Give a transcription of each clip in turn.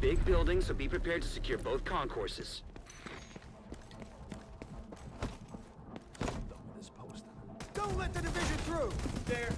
Big building, so be prepared to secure both concourses. Don't let the division through! There!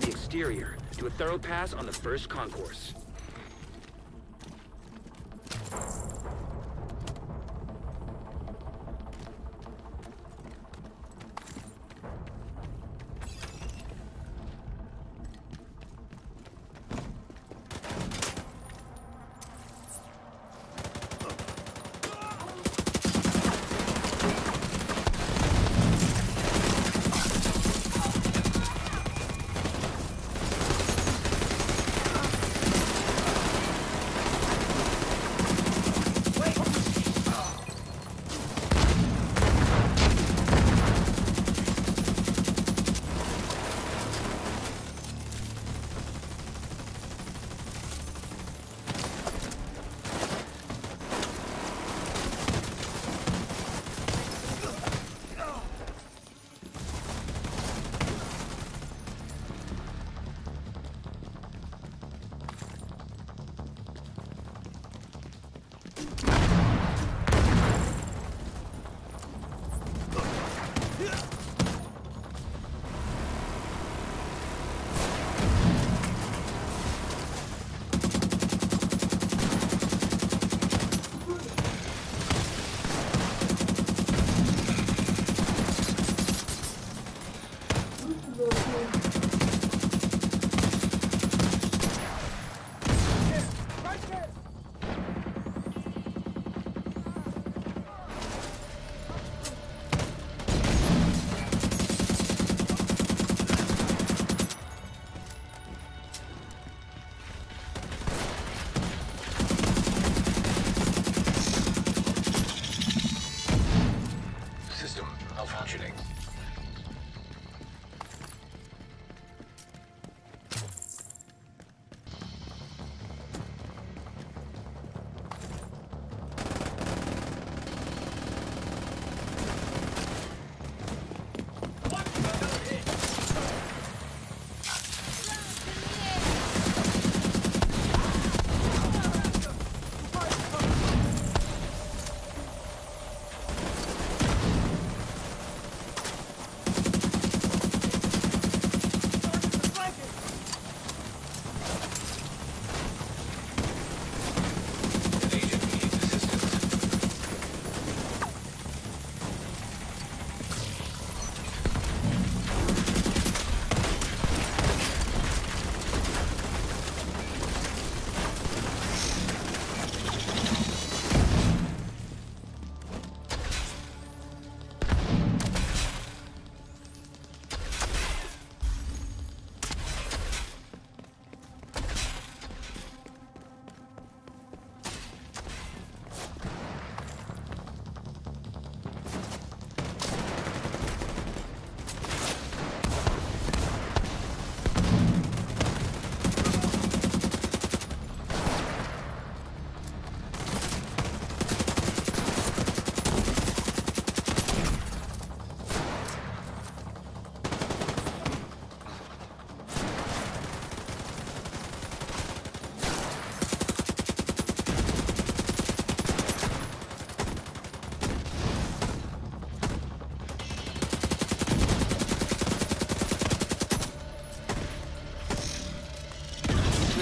The exterior. Do a thorough pass on the first concourse.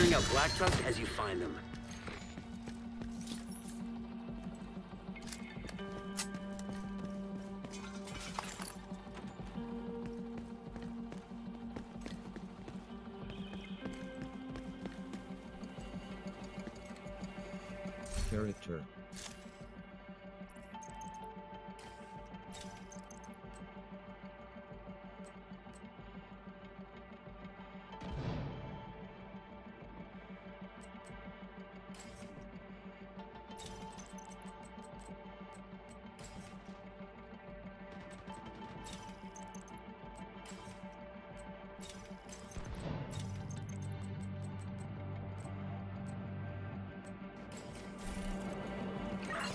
Bring out Black Tusk as you find them. Character.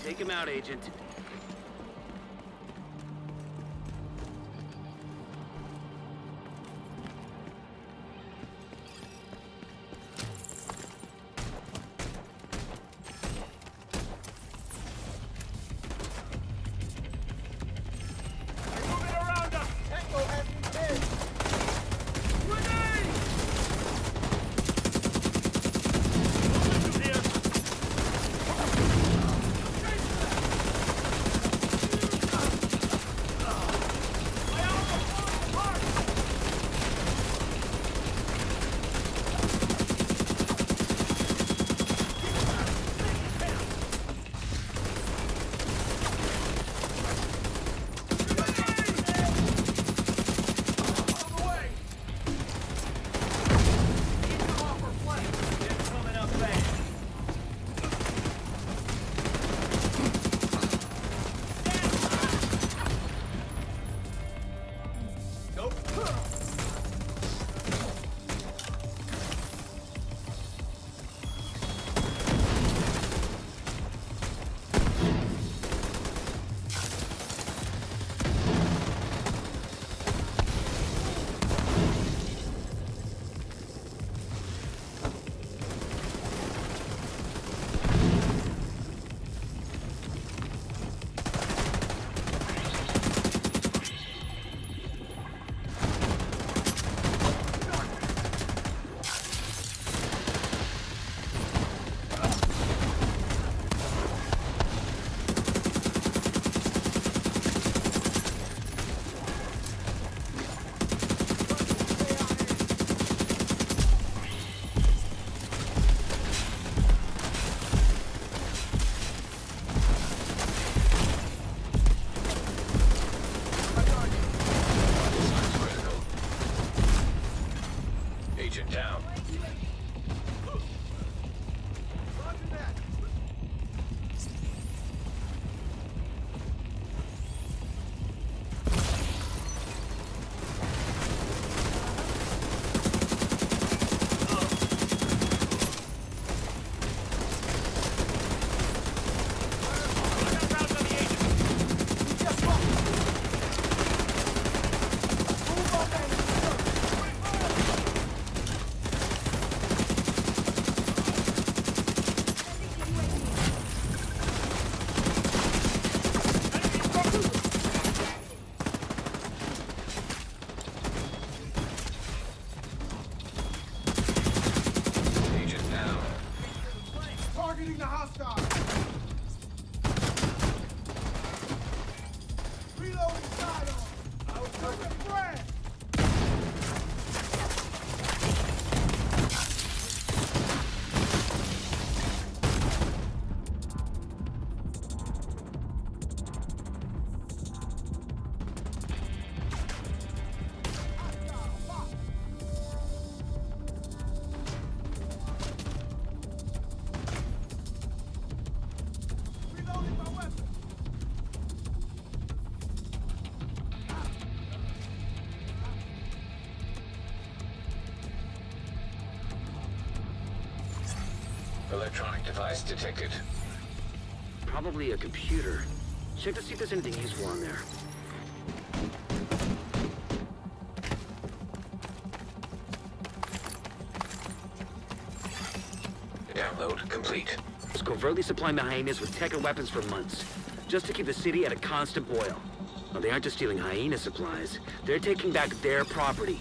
Take him out, Agent. Electronic device detected. Probably a computer. Check to see if there's anything useful on there. Download complete. It's covertly supplying the hyenas with tech and weapons for months, just to keep the city at a constant boil. Well, they aren't just stealing hyena supplies. They're taking back their property.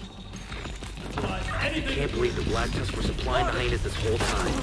I can't believe the Black Tusk were supplying behind us this whole time.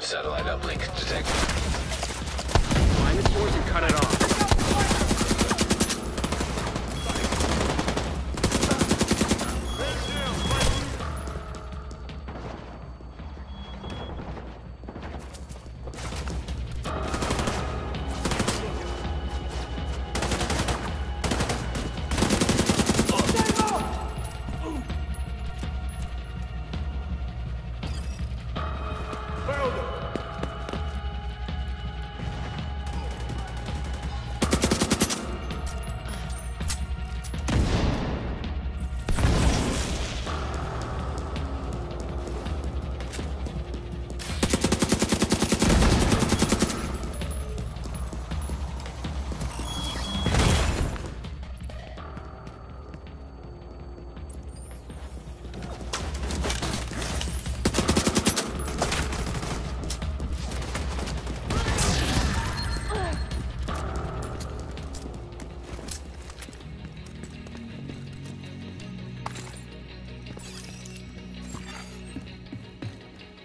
Satellite uplink detected. Climb its doors and cut it off.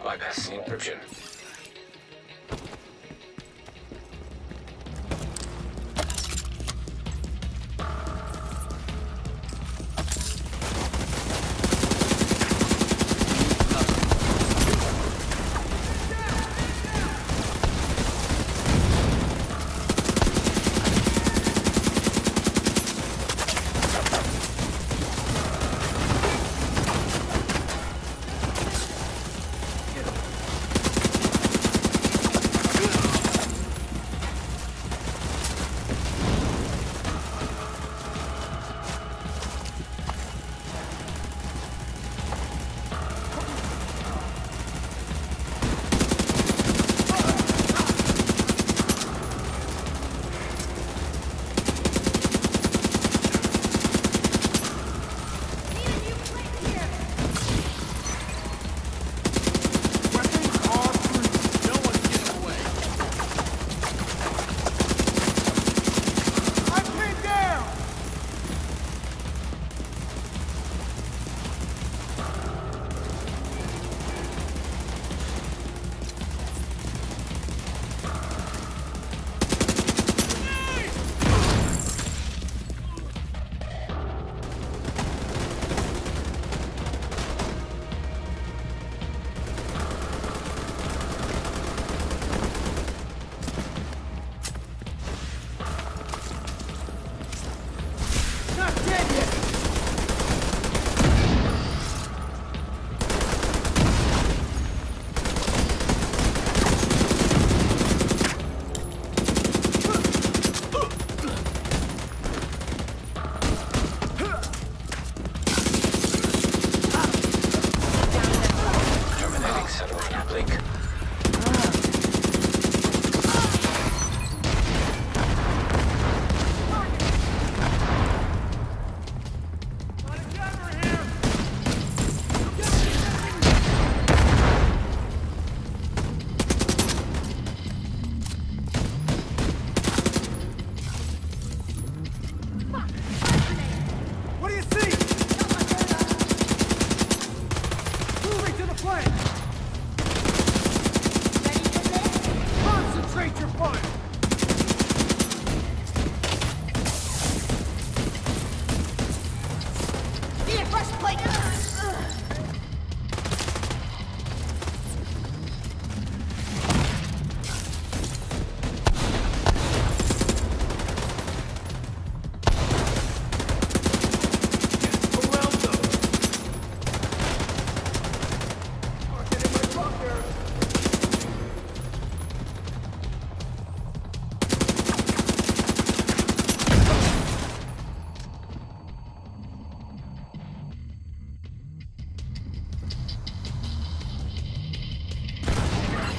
bypass the encryption.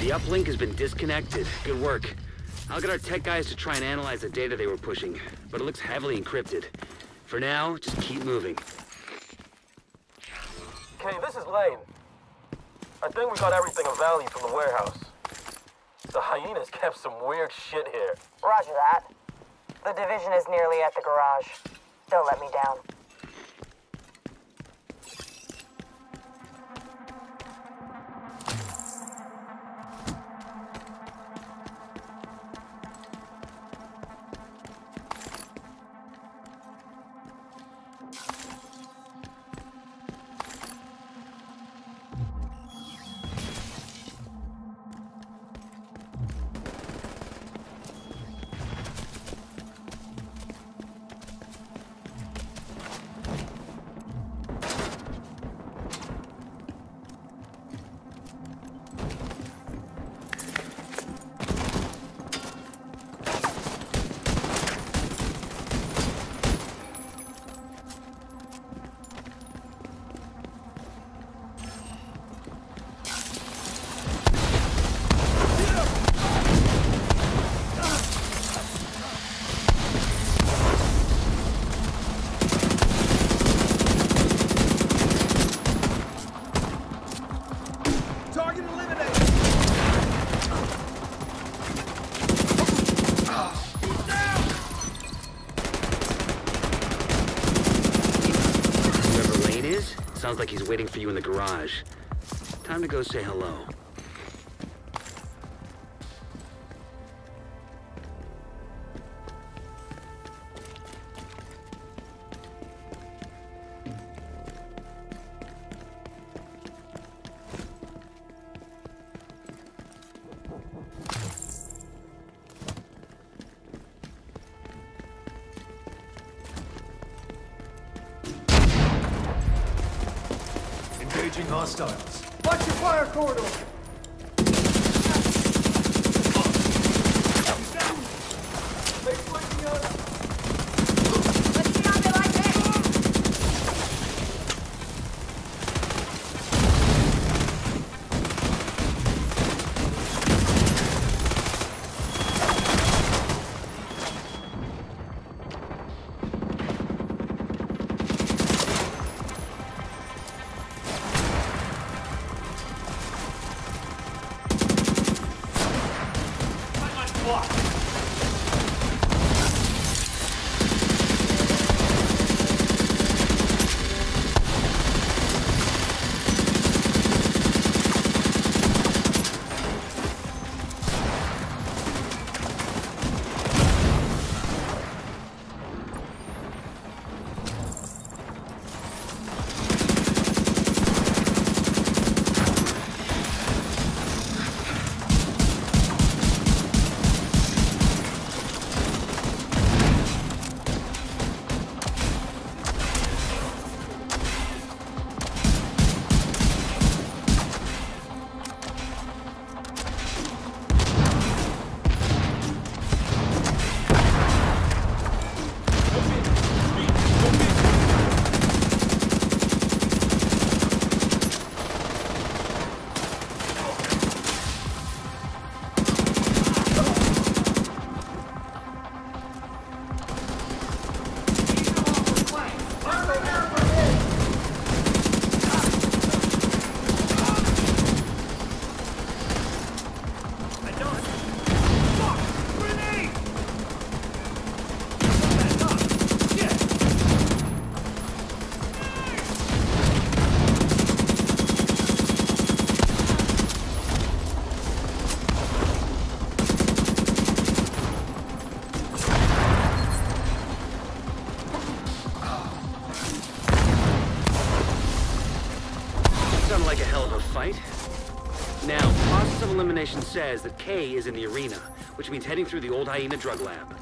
The uplink has been disconnected. Good work. I'll get our tech guys to try and analyze the data they were pushing, but it looks heavily encrypted. For now, just keep moving. Okay, this is lame. I think we got everything of value from the warehouse. The hyenas kept some weird shit here. Roger that. The division is nearly at the garage. Don't let me down. Sounds like he's waiting for you in the garage. Time to go say hello. Hostiles. Watch your fire corridor! Says that Kay is in the arena, which means heading through the old hyena drug lab.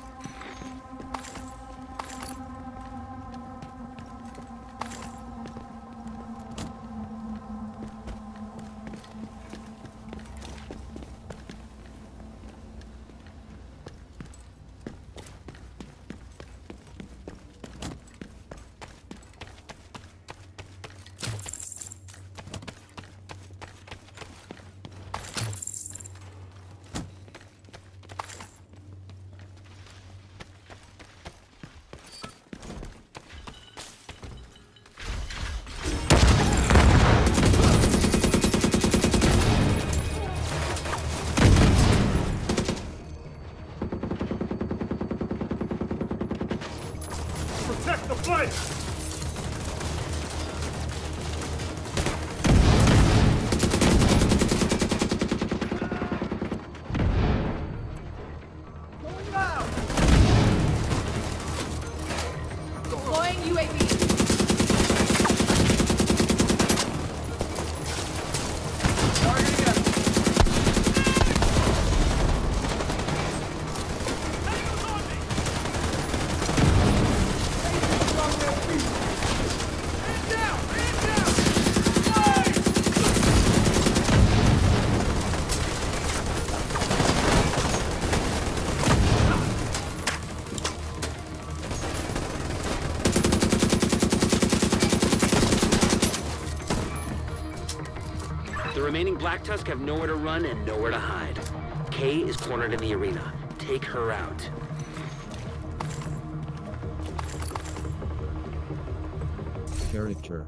Black Tusk have nowhere to run and nowhere to hide. Kay is cornered in the arena. Take her out. Character.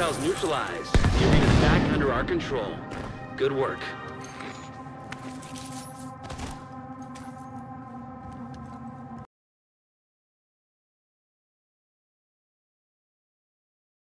Hostiles neutralized. The arena's back under our control. Good work.